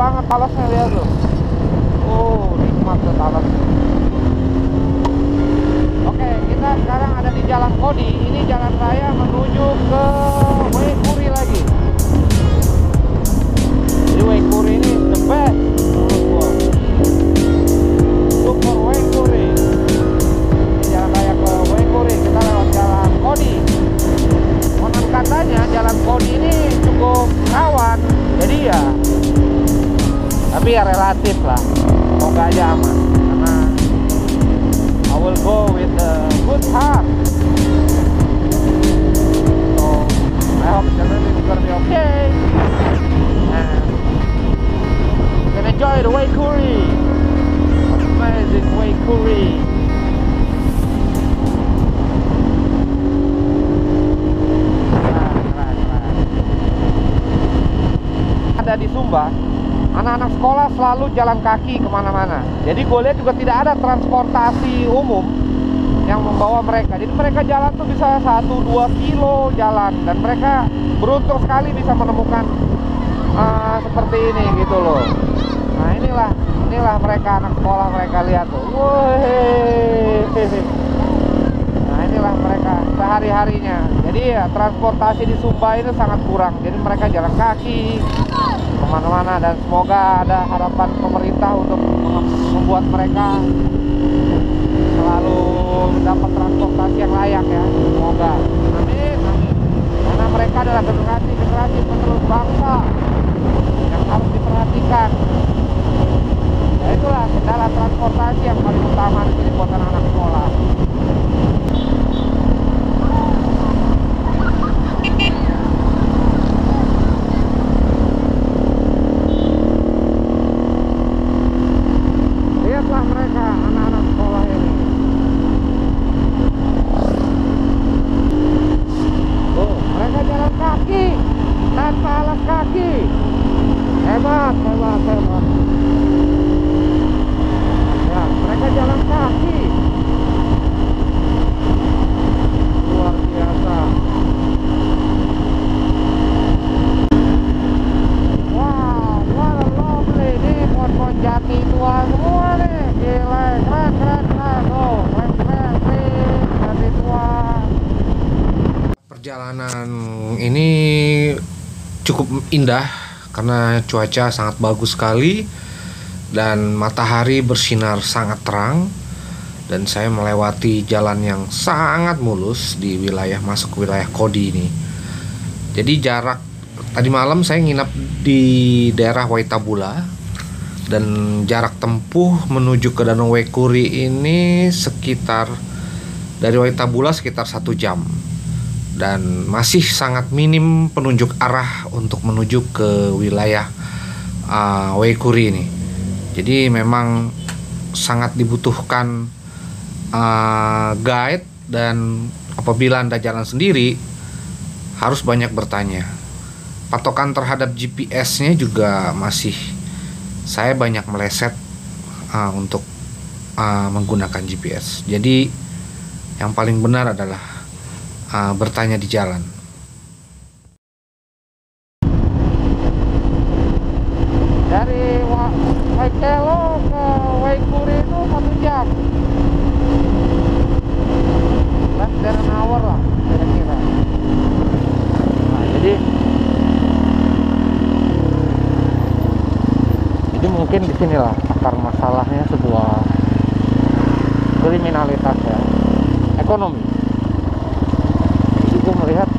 banget talasnya, lihat tuh. Oh, nikmat tuh talas. Oke, kita sekarang ada di Jalan Kodi. Ini jalan raya menuju ke Weekuri lagi. Jadi Weekuri ini the best. Super Weekuri. Ini jalan raya ke Weekuri. Kita lewat Jalan Kodi. Konon katanya Jalan Kodi ini cukup rawan. Jadi ya, tapi ya relatif lah, semoga aja aman. Karena I will go with a good heart, so I hope the journey is gonna be okay and enjoy the Weekuri. Amazing Weekuri. Di Sumba, anak-anak sekolah selalu jalan kaki kemana-mana. Jadi gue lihat juga tidak ada transportasi umum yang membawa mereka. Jadi mereka jalan tuh bisa 1-2 kilo jalan, dan mereka beruntung sekali bisa menemukan seperti ini gitu loh. Nah inilah mereka anak sekolah, mereka lihat tuh. Nah inilah mereka sehari-harinya. Jadi ya, transportasi di Sumba ini sangat kurang. Jadi mereka jalan kaki kemana-mana, dan semoga ada harapan pemerintah untuk membuat mereka selalu dapat transportasi yang layak ya, semoga. Amin, amin. Karena mereka adalah generasi penerus bangsa yang harus diperhatikan. Ya itulah kendala transportasi yang paling utama di sini buat anak-anak sekolah. Cukup indah karena cuaca sangat bagus sekali dan matahari bersinar sangat terang, dan saya melewati jalan yang sangat mulus di wilayah masuk ke wilayah Kodi ini. Jadi jarak tadi malam saya nginap di daerah Waitabula, dan jarak tempuh menuju ke Danau Weekuri ini sekitar dari Waitabula sekitar 1 jam. Dan masih sangat minim penunjuk arah untuk menuju ke wilayah Weekuri ini. Jadi memang sangat dibutuhkan guide, dan apabila Anda jalan sendiri harus banyak bertanya. Patokan terhadap GPS-nya juga masih saya banyak meleset untuk menggunakan GPS. Jadi yang paling benar adalah bertanya di jalan. Dari Wainyapu ke Weekuri itu 1 jam. Less than an hour lah kira-kira. Nah, jadi mungkin disinilah akar masalahnya sebuah kriminalitas ya, ekonomi. Melihat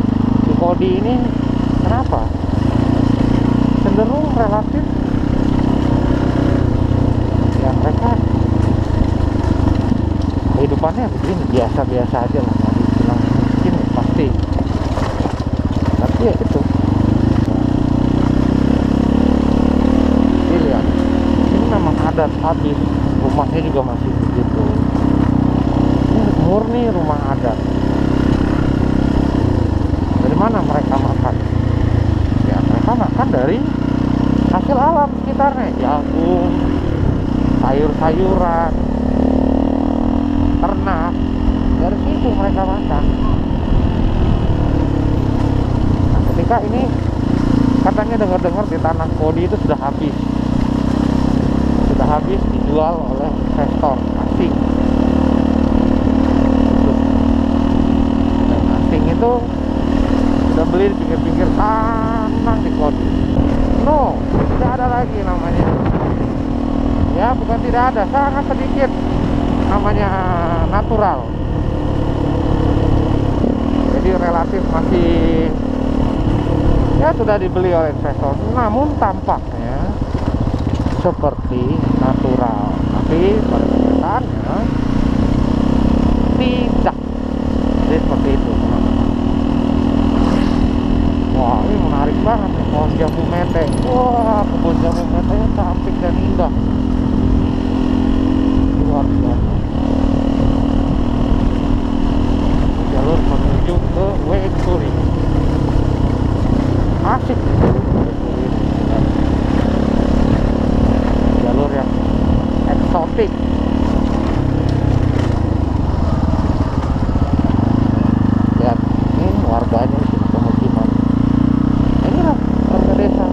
di Kodi ini kenapa cenderung relatif ya, mereka kehidupannya begini biasa-biasa aja lah, dibilang miskin pasti, tapi ya itu dilihat ini memang adat habis, rumahnya juga masih begitu, ini murni rumah adat. Mana mereka makan? Ya mereka makan dari hasil alam sekitarnya, jagung, sayur-sayuran, ternak, dari situ mereka makan. Nah ketika ini katanya dengar-dengar di tanah Kodi itu sudah habis, habis dijual oleh investor asing. Dan asing itu udah beli di pinggir-pinggir tanah di Kodi. No, tidak ada lagi namanya. Ya, bukan tidak ada, sangat sedikit namanya natural. Jadi relatif masih ya sudah dibeli oleh investor, namun tampaknya seperti natural, tapi pada kenyataannya tidak. Jadi seperti itu. Wah, ini menarik banget nih, pohon jambu meteng. Wah, pohon jambu metengnya cantik dan indah. Luar biasa. Jalur menuju ke Weekuri. Asik. Jalur yang eksotik. Lihat, ini warganya di sini pemukiman. Ini lah warga desa.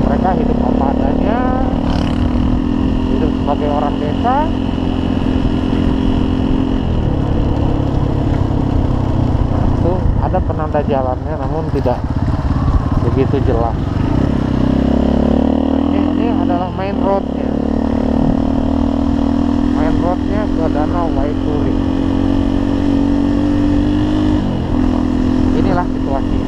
Mereka hidup apa adanya, hidup sebagai orang desa. Ada penanda jalannya, namun tidak begitu jelas. Ini adalah main roadnya. Main roadnya ke Danau Weekuri. Inilah situasi.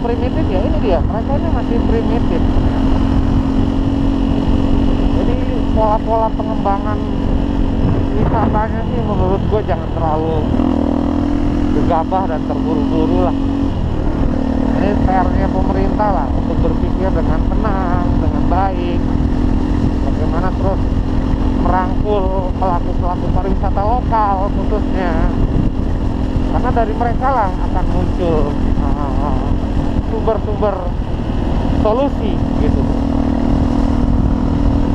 Primitif ya, ini dia, mereka ini masih primitif. Jadi pola-pola pengembangan wisatanya sih menurut gue jangan terlalu gegabah dan terburu-buru lah. Ini PR-nya pemerintah lah untuk berpikir dengan tenang, dengan baik, bagaimana terus merangkul pelaku-pelaku pariwisata lokal khususnya, karena dari mereka lah akan muncul sumber-sumber solusi gitu.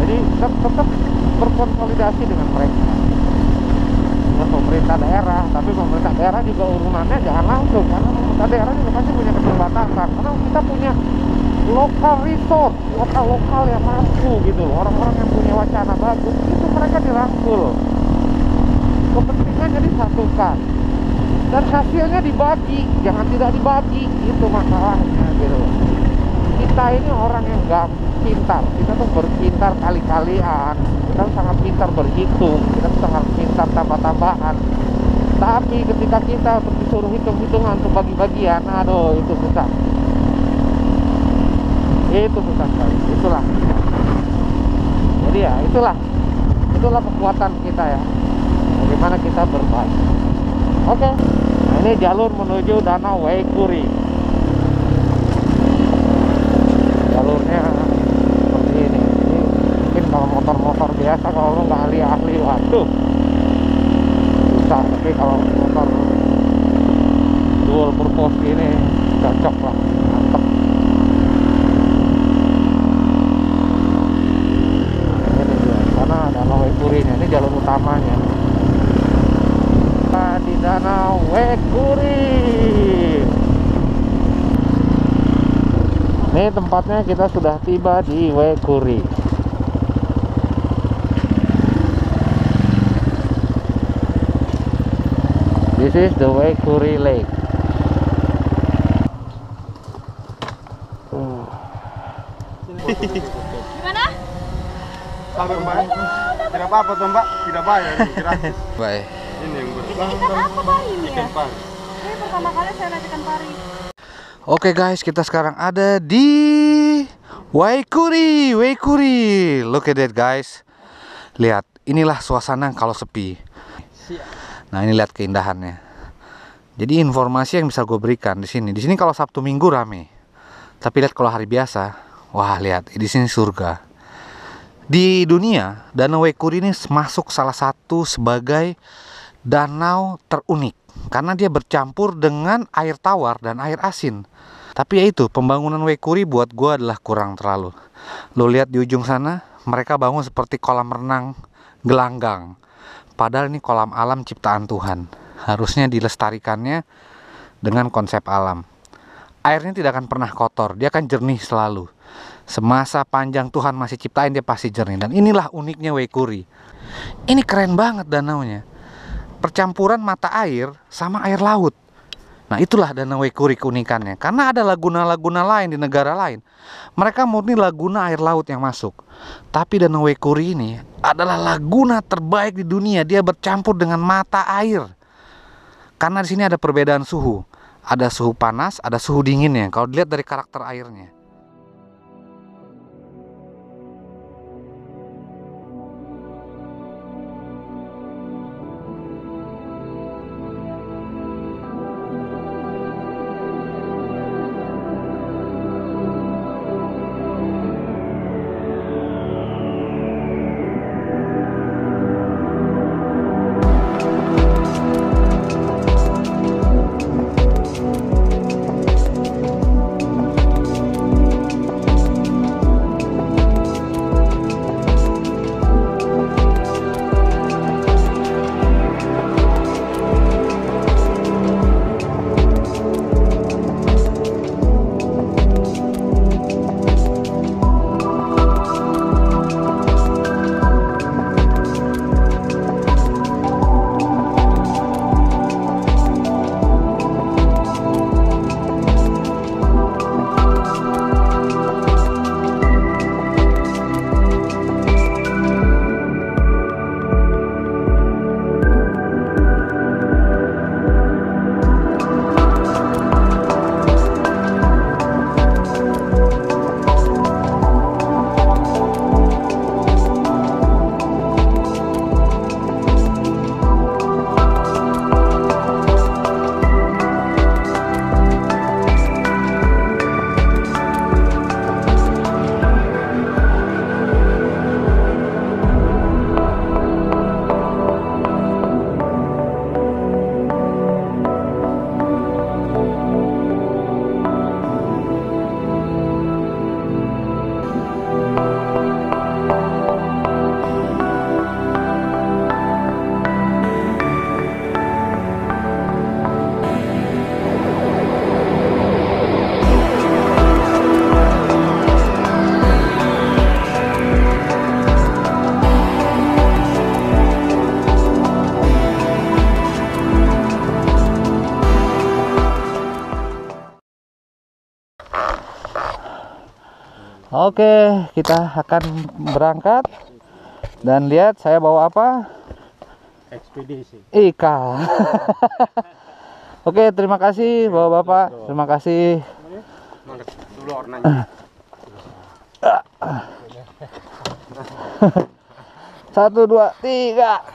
Jadi tetap berkonsolidasi dengan mereka, dengan pemerintah daerah. Tapi pemerintah daerah juga urunannya jangan langsung, karena pemerintah daerah juga pasti punya keterbatasan. Karena kita punya local resource, lokal-lokal yang mampu gitu, orang-orang yang punya wacana bagus itu mereka dirangkul, kepentingannya disatukan, dan hasilnya dibagi, jangan tidak dibagi, itu masalahnya gitu. Kita ini orang yang gak pintar, kita tuh berpintar kali-kalian, kita sangat pintar berhitung, kita sangat pintar tambah-tambahan, tapi ketika kita untuk disuruh hitung-hitungan, untuk bagi-bagian, aduh itu susah, itu susah sekali. Itulah, jadi ya itulah kekuatan kita ya, bagaimana kita berbaik. Oke, nah ini jalur menuju Danau Weekuri. Jalurnya seperti ini. Ini mungkin kalau motor-motor biasa, kalau lu nggak ahli-ahli, waduh susah. Tapi kalau motor dual purpose ini cocok lah, mantep. Nah, ini dia, karena Danau Weekurinya, ini jalur utamanya. Di Danau Weekuri ini tempatnya, kita sudah tiba di Weekuri. This is the Weekuri Lake. Gimana? Sampai kemarin tidak apa-apa tuh mbak, tidak bayar, gratis. Baik. Ini pertama kali saya racikan pari. Oke guys, kita sekarang ada di Weekuri. Weekuri, look at that guys. Lihat, inilah suasana kalau sepi. Nah ini lihat keindahannya. Jadi informasi yang bisa gue berikan di sini. Di sini kalau Sabtu Minggu rame. Tapi lihat kalau hari biasa, wah lihat, di sini surga. Di dunia, Danau Weekuri ini masuk salah satu sebagai danau terunik karena dia bercampur dengan air tawar dan air asin. Tapi ya itu, pembangunan Weekuri buat gue adalah kurang terlalu. Lo lihat di ujung sana mereka bangun seperti kolam renang gelanggang. Padahal ini kolam alam ciptaan Tuhan. Harusnya dilestarikannya dengan konsep alam. Airnya tidak akan pernah kotor, dia akan jernih selalu. Semasa panjang Tuhan masih ciptain, dia pasti jernih. Dan inilah uniknya Weekuri. Ini keren banget danaunya. Percampuran mata air sama air laut. Nah, itulah danau Weekuri keunikannya. Karena ada laguna-laguna lain di negara lain, mereka murni laguna air laut yang masuk. Tapi danau Weekuri ini adalah laguna terbaik di dunia. Dia bercampur dengan mata air. Karena di sini ada perbedaan suhu. Ada suhu panas, ada suhu dinginnya. Kalau dilihat dari karakter airnya. Oke, kita akan berangkat dan lihat saya bawa apa? Ekspedisi ikan. Oke, terima kasih bapak-bapak, terima kasih. Satu, dua, tiga.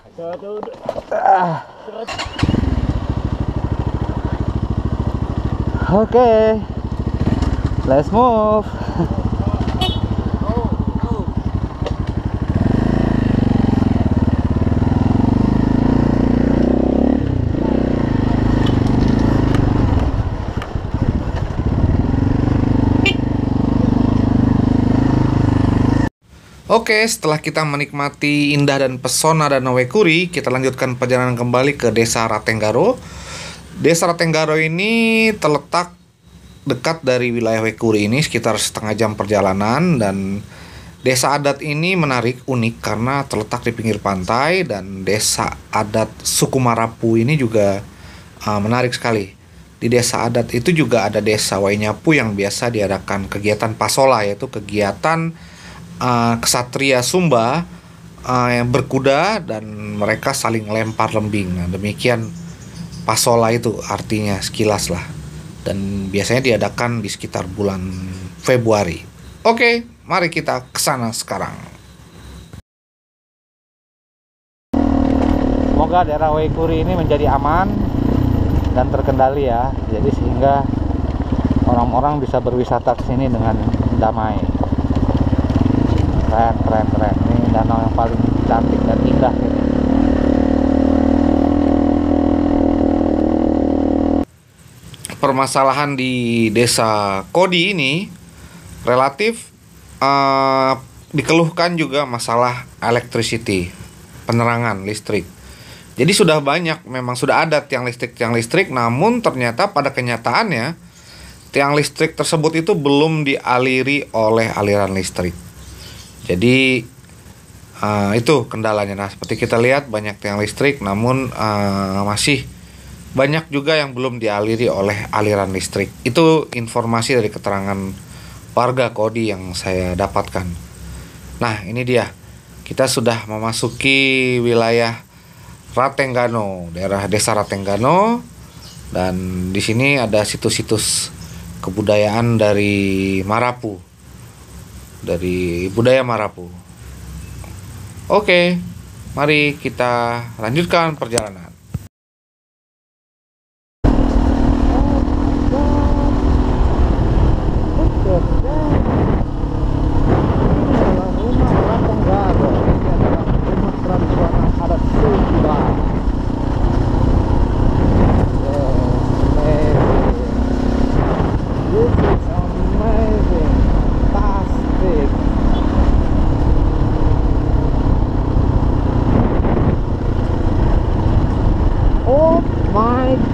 Oke, let's move. Oke, setelah kita menikmati indah dan pesona Danau Weekuri, kita lanjutkan perjalanan kembali ke Desa Ratenggaro. Desa Ratenggaro ini terletak dekat dari wilayah Weekuri ini, sekitar setengah jam perjalanan. Dan desa adat ini menarik, unik, karena terletak di pinggir pantai. Dan desa adat suku Marapu ini juga menarik sekali. Di desa adat itu juga ada desa Wainyapu yang biasa diadakan kegiatan Pasola, yaitu kegiatan kesatria Sumba yang berkuda dan mereka saling lempar lembing. Nah, demikian Pasola itu artinya sekilas lah. Dan biasanya diadakan di sekitar bulan Februari. Oke, mari kita ke sana sekarang. Semoga daerah Weekuri ini menjadi aman dan terkendali ya. Jadi sehingga orang-orang bisa berwisata ke sini dengan damai. Keren, ini danau yang paling cantik dan indah ini. Permasalahan di desa Kodi ini relatif dikeluhkan juga masalah electricity, penerangan listrik. Jadi sudah banyak, memang sudah ada tiang listrik, namun ternyata pada kenyataannya tiang listrik tersebut itu belum dialiri oleh aliran listrik. Jadi itu kendalanya. Nah, seperti kita lihat banyak tiang listrik, namun masih banyak juga yang belum dialiri oleh aliran listrik. Itu informasi dari keterangan warga Kodi yang saya dapatkan. Nah, ini dia. Kita sudah memasuki wilayah Ratenggaro, daerah desa Ratenggaro, dan di sini ada situs-situs kebudayaan dari Marapu, dari budaya Marapu. Oke, mari kita lanjutkan perjalanan.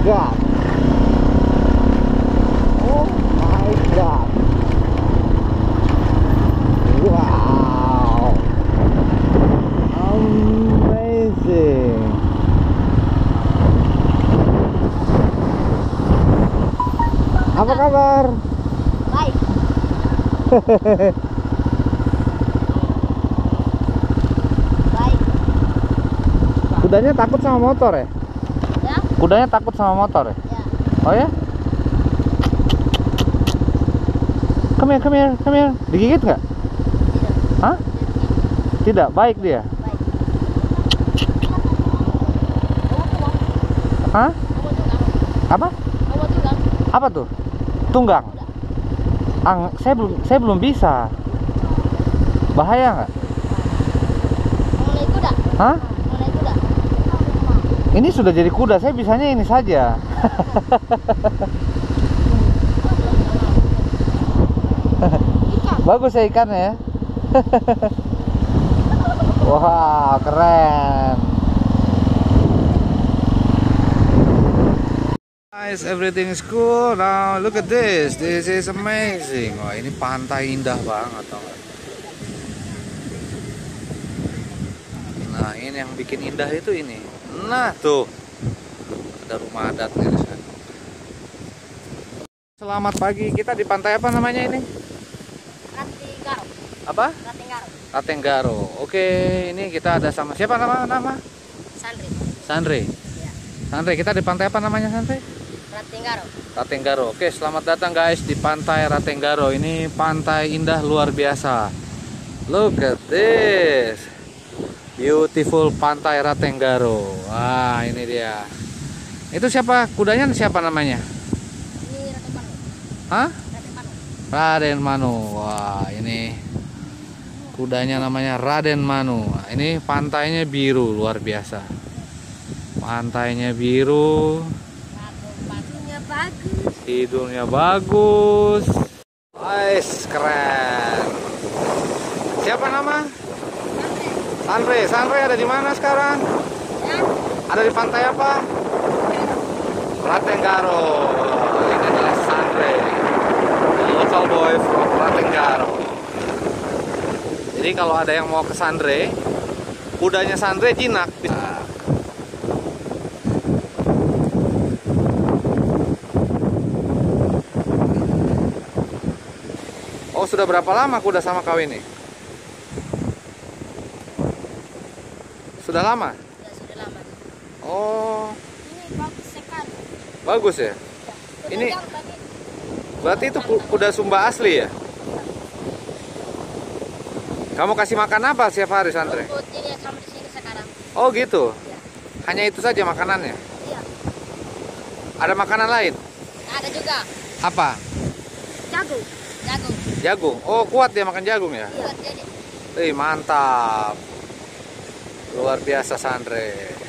Oh my God. Wow. Amazing. Apa kabar? Baik. Baik. Kudanya takut sama motor ya? Kudanya takut sama motor ya? Ya. Oh ya? Come here. Digigit nggak? Tidak. Hah? Tidak. Baik dia? Baik. Hah? Apa? Apa tuh? Tunggang? Saya belum bisa. Bahaya nggak? Mulai kuda? Hah? Ini sudah jadi kuda, saya bisanya ini saja. Bagus ya ikannya ya. Wah, wow, keren. Guys, everything is cool. Now look at this. This is amazing. Wah, ini pantai indah banget. Nah, ini yang bikin indah itu ini. Nah, tuh ada rumah adatnya di sana. Selamat pagi. Kita di pantai apa namanya ini? Ratenggaro. Apa? Ratenggaro. Ratenggaro. Oke, ini kita ada sama siapa nama? Sandri. Sandri. Ya. Sandri, kita di pantai apa namanya, Sandri? Ratenggaro. Ratenggaro. Oke, selamat datang guys di pantai Ratenggaro. Ini pantai indah luar biasa. Look at this. Beautiful pantai Ratenggaro. Wah, ini dia. Itu siapa? Kudanya siapa namanya? Ini Raden Manu. Hah? Raden Manu. Wah, ini kudanya namanya Raden Manu. Ini pantainya biru, luar biasa. Pantainya biru. Tidurnya bagus. Guys, keren. Siapa nama? Sandri ada di mana sekarang? Ya. Ada di pantai apa? Ratenggaro. Ini adalah Sandri, local boy from Ratenggaro. Jadi kalau ada yang mau ke Sandri, kudanya Sandri jinak. Oh, sudah berapa lama kuda sama kau ini? Sudah lama? Ya, sudah lama. Oh. Ini bagus sekali. Bagus ya? Ya. Ini berarti itu kuda Sumba asli ya? Ya. Kamu kasih makan apa setiap hari, Sandri? Ini sama di sini sekarang. Oh gitu? Ya. Hanya itu saja makanannya? Iya. Ada makanan lain? Ada juga. Apa? Jagung. Jagung? Oh, kuat dia makan jagung ya? Iya. Mantap. Luar biasa Sandri.